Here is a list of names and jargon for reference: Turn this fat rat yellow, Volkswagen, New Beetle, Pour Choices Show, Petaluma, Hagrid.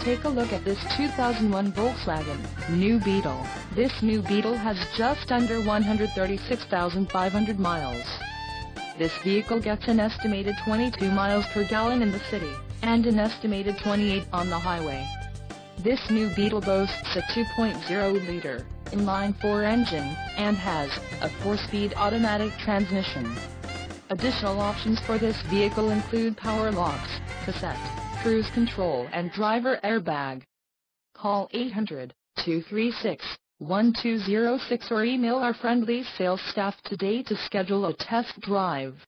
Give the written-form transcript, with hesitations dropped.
Take a look at this 2001 Volkswagen New Beetle. This New Beetle has just under 136,500 miles. This vehicle gets an estimated 22 miles per gallon in the city, and an estimated 28 on the highway. This New Beetle boasts a 2.0-liter inline-4 engine, and has a 4-speed automatic transmission. Additional options for this vehicle include power locks, cassette, cruise control and driver airbag. Call 800-236-1206 or email our friendly sales staff today to schedule a test drive.